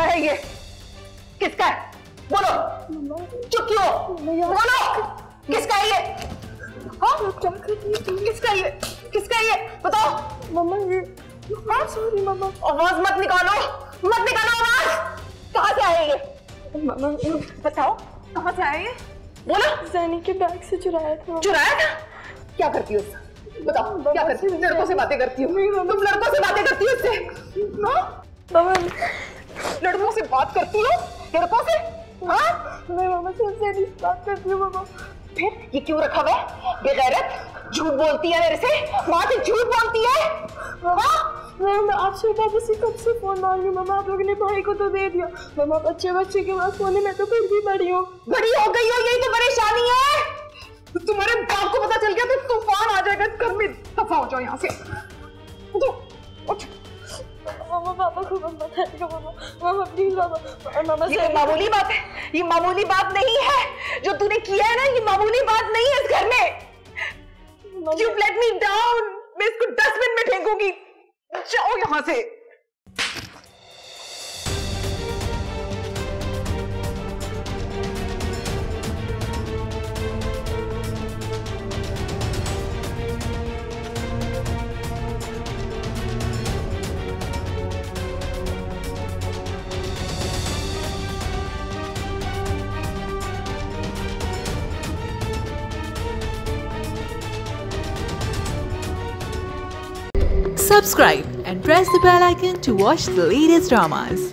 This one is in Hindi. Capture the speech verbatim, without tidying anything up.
क्या है ये? किसका है? बोलो। चुप क्यों? बोलो किसका है ये? हाँ किसका ये? किसका ये? बताओ। मम्मा ये सॉरी मम्मा। आवाज मत निकालो, मत निकालो आवाज। कहाँ से आया ये? मम्मा बताओ कहाँ से आया ये? बोलो। सैनी के बैग से चुराया था। चुराया था? क्या करती हो? बताओ क्या करती हो? लड़कों से बातें करती हो तुम, लड़कों से बातें करती हो उससे, लड़कों से बात करती हो लड़कों से। हाँ मैं मामा से उससे नहीं बात करती हूँ मामा। फिर ये क्यों रखा हुआ है? बेगैरत झूठ बोलती है मेरे से, माँ से झूठ बोलती है। मैम आपसे बाबू से कब से फोन मांग रही मामा, आप लोगों ने भाई को तो दे दिया मामा, बच्चे बच्चे के पास फोन है। मैं तो फिर भी बड़ी हूँ, बड़ी हो गई हो, यही तो परेशानी है। तुम्हारे बाप को पता चल गया तो तूफान आ जाएगा, घर में सफा हो जाओ यहाँ से। मामा पापा को मत बताइएगा मामा, मामा प्लीज मामा, मामा से। ये मामूली बात है, ये मामूली बात नहीं है जो तूने किया है ना, ये मामूली बात नहीं है इस घर में। You let me down, मैं इसको डस्टबिन में फेंकूंगी। जाओ यहाँ से। Subscribe and press the bell icon to watch the latest dramas.